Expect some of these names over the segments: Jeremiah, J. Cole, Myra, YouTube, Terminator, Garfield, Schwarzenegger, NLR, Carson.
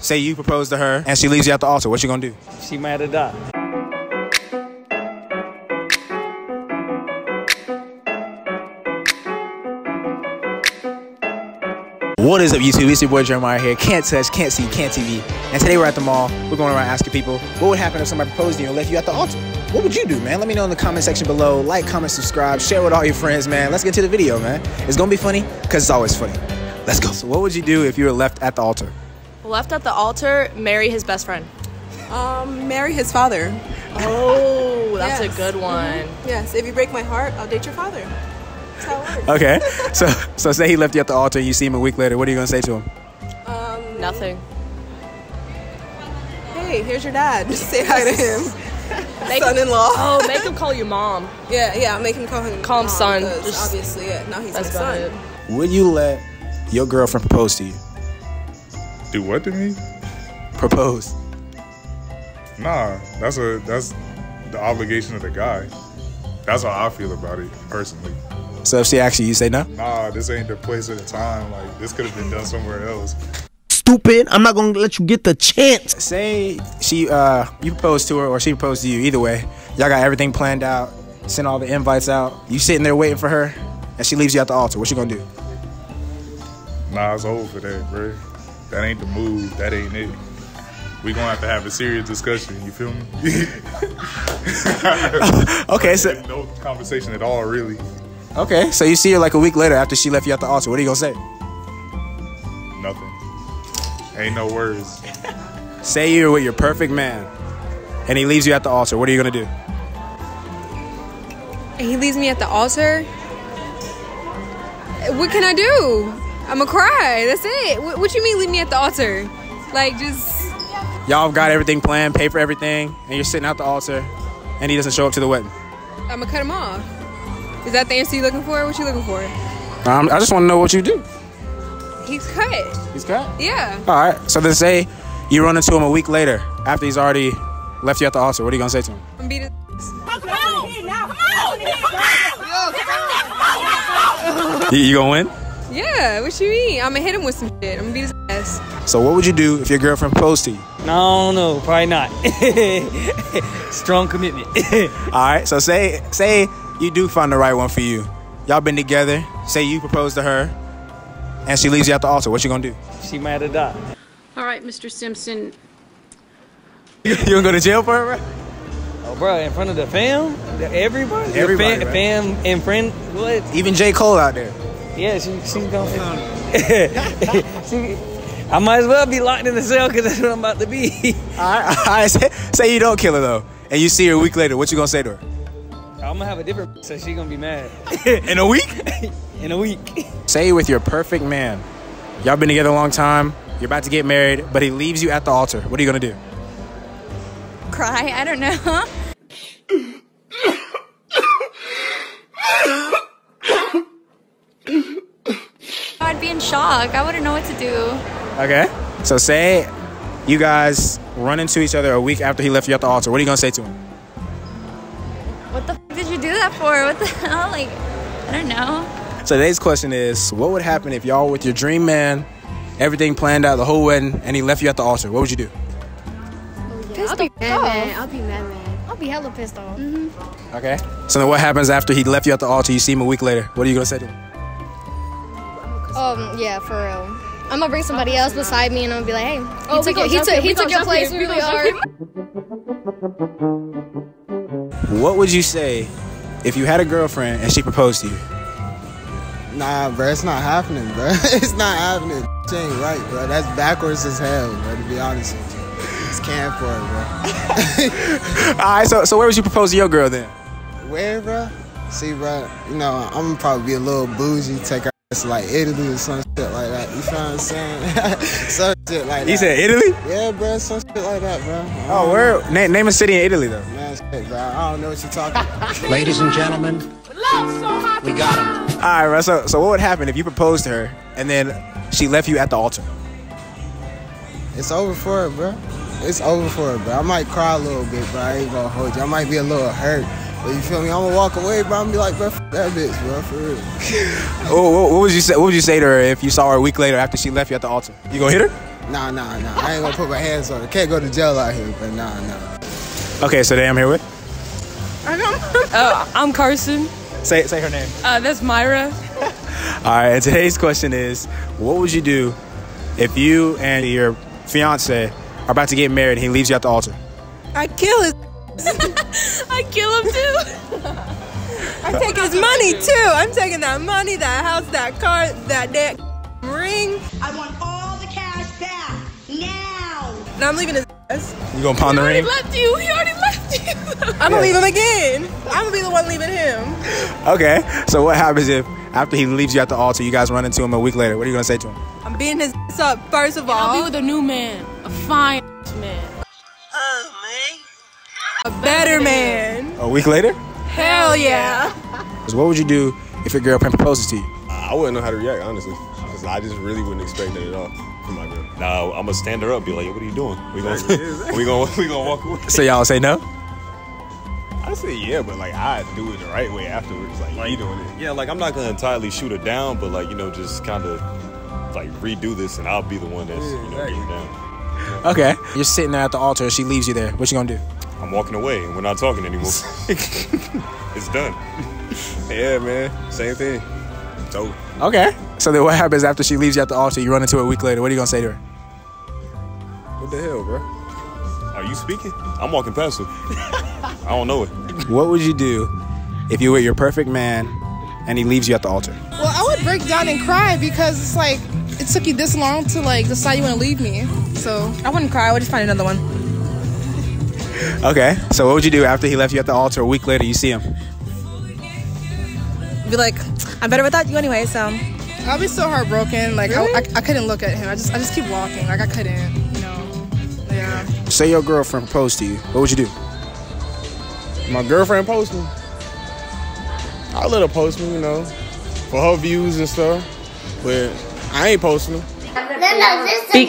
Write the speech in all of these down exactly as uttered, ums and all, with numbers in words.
Say you propose to her and she leaves you at the altar. What you gonna do? She might have died. What is up, YouTube? It's your boy Jeremiah here. Can't touch, can't see, can't T V. And today we're at the mall. We're going around asking people, what would happen if somebody proposed to you and left you at the altar? What would you do, man? Let me know in the comment section below. Like, comment, subscribe, share with all your friends, man. Let's get to the video, man. It's gonna be funny, because it's always funny. Let's go. So what would you do if you were left at the altar? Left at the altar, marry his best friend. Um, marry his father. Oh, that's yes. a good one. Mm-hmm. Yes, if you break my heart, I'll date your father. That's how it works. Okay, so so say he left you at the altar and you see him a week later. What are you going to say to him? Um, Nothing. Hey, here's your dad. Just say hi to him. Son-in-law. Oh, make him call you mom. Yeah, yeah, make him call him Call him mom, son. Just, obviously, yeah, now he's my son. It. Would you let your girlfriend propose to you? Do what to me? Propose. Nah, that's a that's the obligation of the guy. That's how I feel about it personally. So if she asks you, you say no? Nah, this ain't the place or the time. Like, this could have been done somewhere else. Stupid! I'm not gonna let you get the chance. Say she uh you propose to her or she proposed to you. Either way, y'all got everything planned out. Send all the invites out. You sitting there waiting for her, and she leaves you at the altar. What you gonna do? Nah, it's over for that, bro. That ain't the move. That ain't it. We gonna have to have a serious discussion. You feel me? Okay, so no conversation at all, really. Okay, so you see her like a week later after she left you at the altar. What are you gonna say? Nothing. Ain't no words. Say you're with your perfect man, and he leaves you at the altar. What are you gonna do? He leaves me at the altar. What can I do? I'ma cry. That's it. What, what you mean leave me at the altar? Like, just... Y'all got everything planned, pay for everything, and you're sitting at the altar, and he doesn't show up to the wedding. I'ma cut him off. Is that the answer you looking for? What you looking for? Um, I just want to know what you do. He's cut. He's cut? Yeah. All right. So then say you run into him a week later after he's already left you at the altar. What are you going to say to him? I'm beat his Come on. You going to win? Yeah, what you mean? I'm gonna hit him with some shit. I'm gonna beat his ass. So what would you do if your girlfriend proposed to you? No, no, probably not. Strong commitment. Alright, so say say you do find the right one for you. Y'all been together. Say you propose to her and she leaves you at the altar. What you gonna do? She might have died. Alright, Mister Simpson. You gonna go to jail for her, bro? Oh, bro, in front of the fam? Everybody? Everybody, the fam, fam and friend? What? Even J. Cole out there. Yeah, she, she's going she, I might as well be locked in the cell because that's what I'm about to be. Alright, all right. say, say you don't kill her though, and you see her a week later. What you gonna say to her? I'm gonna have a different, so she gonna be mad. In a week? In a week. Say with your perfect man, y'all been together a long time, you're about to get married, but he leaves you at the altar. What are you gonna do? Cry? I don't know. I'd be in shock. I wouldn't know what to do. Okay. So say you guys run into each other a week after he left you at the altar. What are you going to say to him? What the f did you do that for? What the hell? Like, I don't know. So today's question is, what would happen if y'all were with your dream man, everything planned out, the whole wedding, and he left you at the altar? What would you do? Oh, yeah. I'll be mad, man. I'll be mad, man. I'll be hella pissed off. Mm-hmm. Okay. So then what happens after he left you at the altar, you see him a week later? What are you going to say to him? Um, yeah, for real. I'm gonna bring somebody else beside me and I'm gonna be like, hey, he oh, took, your, he took, he took your place, we really are. What would you say if you had a girlfriend and she proposed to you? Nah, bro, it's not happening, bro. It's not happening. It ain't right, bro. That's backwards as hell, bro, to be honest with you. It's canned for it, bro. Alright, so, so where would you propose to your girl then? Where, bro? See, bro, you know, I'm gonna probably be a little bougie, take her. It's like Italy or some shit like that. You feel what I'm saying? Some shit like that. You said Italy? Yeah, bro. Some shit like that, bro. Oh, where? Na name a city in Italy, though. Man, shit, bro. I don't know what you're talking about. Ladies and gentlemen, we got him. All right, bro. So, so what would happen if you proposed to her and then she left you at the altar? It's over for her, bro. It's over for her, bro. I might cry a little bit, bro. I ain't gonna hold you. I might be a little hurt. But you feel me? I'm gonna walk away, bro. I'm gonna be like, bro, f that bitch, bro, for real. oh, what, what would you say? What would you say to her if you saw her a week later after she left you at the altar? You gonna hit her? Nah, nah, nah. I ain't gonna put my hands on it. Can't go to jail out here, but nah, nah. Okay, so today I'm here with? I don't know. Uh, I'm Carson. Say say her name. Uh, that's Myra. All right, and today's question is, what would you do if you and your fiance are about to get married and he leaves you at the altar? I'd kill his I'd kill him too. I'd take his money too. I'm taking that money, that house, that car, that that ring. I want all the cash back now. And I'm leaving his ass. You gonna pound the ring? He already left you. He already left you. I'm gonna leave him again. I'm gonna be the one leaving him. Okay, so what happens if after he leaves you at the altar, you guys run into him a week later? What are you gonna say to him? I'm beating his ass up, first of all. I'll be with a new man, a fine man. Oh, man. A better man. A week later? Hell yeah. So what would you do if your girl proposes to you? I wouldn't know how to react, honestly. Because I just really wouldn't expect that at all from my girl. Nah, I'm going to stand her up, be like, yo, what are you doing? We gonna, we gonna, we gonna walk away. So y'all say no? I say yeah, but like I do it the right way afterwards. Like, like you doing it. Yeah, like I'm not going to entirely shoot her down, but like, you know, just kind of like redo this and I'll be the one that's, you know, getting down. Okay. You're sitting there at the altar. She leaves you there. What you going to do? I'm walking away and we're not talking anymore. It's done. Yeah, man. Same thing. It's over. Okay. So then what happens after she leaves you at the altar, you run into her a week later? What are you going to say to her? What the hell, bro? Are you speaking? I'm walking past her. I don't know it. What would you do if you were your perfect man and he leaves you at the altar? Well, I would break down and cry because it's like, it took you this long to like decide you want to leave me. So I wouldn't cry. I would just find another one. Okay, so what would you do after he left you at the altar a week later, you see him? Be like, I'm better without you anyway, so. I'll be so heartbroken. Like, really? I, I, I couldn't look at him. I just I just keep walking. Like, I couldn't, you know. Yeah. Say your girlfriend proposed to you. What would you do? My girlfriend posed me. I'll let her post me, you know, for her views and stuff. But I ain't posting her. No, no, listen, listen,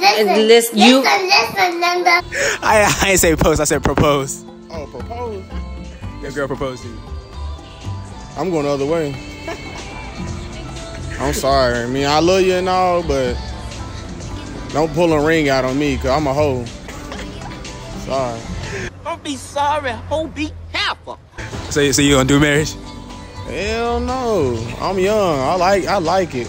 listen, listen, you. listen, listen, Linda. I, I ain't say post, I said propose. Oh, propose? Your girl proposed to you. I'm going the other way. I'm sorry. I mean, I love you and all, but don't pull a ring out on me, because I'm a hoe. Sorry. Don't be sorry, hoe, be careful. So, so you going to do marriage? Hell no. I'm young. I like, I like it.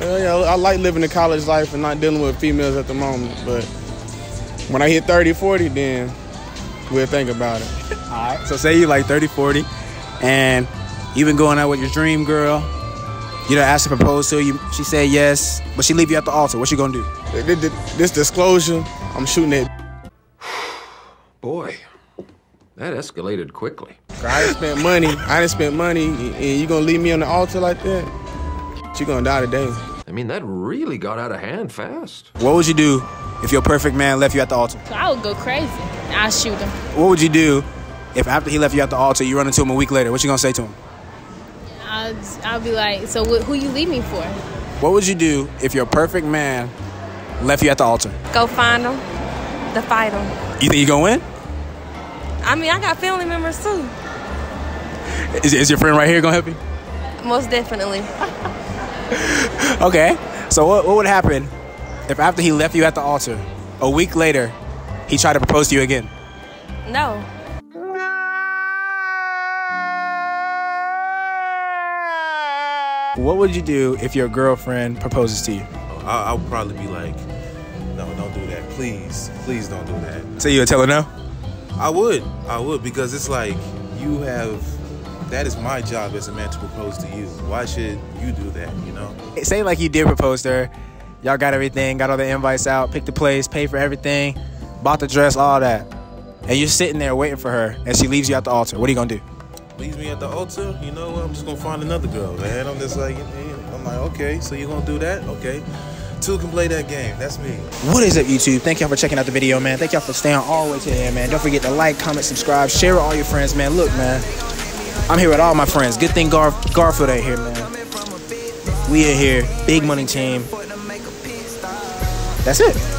Uh, yeah, I like living the college life and not dealing with females at the moment, but when I hit thirty, forty, then we'll think about it. All right. So say you like thirty, forty, and you've been going out with your dream girl. You don't ask to propose to you. She said yes, but she leave you at the altar. What you gonna do? This disclosure, I'm shooting it. Boy, that escalated quickly. I done spent money. I done spent money, and you gonna leave me on the altar like that? You're gonna die today. I mean, that really got out of hand fast. What would you do if your perfect man left you at the altar? I would go crazy. I'd shoot him. What would you do if after he left you at the altar, you run into him a week later? What you gonna say to him? I'll, I'll be like, so wh who you leave me for? What would you do if your perfect man left you at the altar? Go find him, defy him. You think you gonna win? I mean, I got family members too. Is, is your friend right here gonna help you? Most definitely. Okay, so what, what would happen if after he left you at the altar, a week later, he tried to propose to you again? No. What would you do if your girlfriend proposes to you? I, I would probably be like, no, don't do that. Please, please don't do that. So you would tell her no? I would. I would, because it's like you have... That is my job as a man to propose to you. Why should you do that, you know? Say like you did propose to her. Y'all got everything, got all the invites out, picked the place, paid for everything, bought the dress, all that. And you're sitting there waiting for her, and she leaves you at the altar. What are you going to do? Leaves me at the altar? You know what? I'm just going to find another girl, man. I'm just like, I'm like, okay, so you're going to do that? Okay. Two can play that game. That's me. What is up, YouTube? Thank y'all for checking out the video, man. Thank y'all for staying all the way to the end, man. Don't forget to like, comment, subscribe, share with all your friends, man. Look, man. I'm here with all my friends. Good thing Gar Garfield ain't here, man. We are here. Big money team. That's it.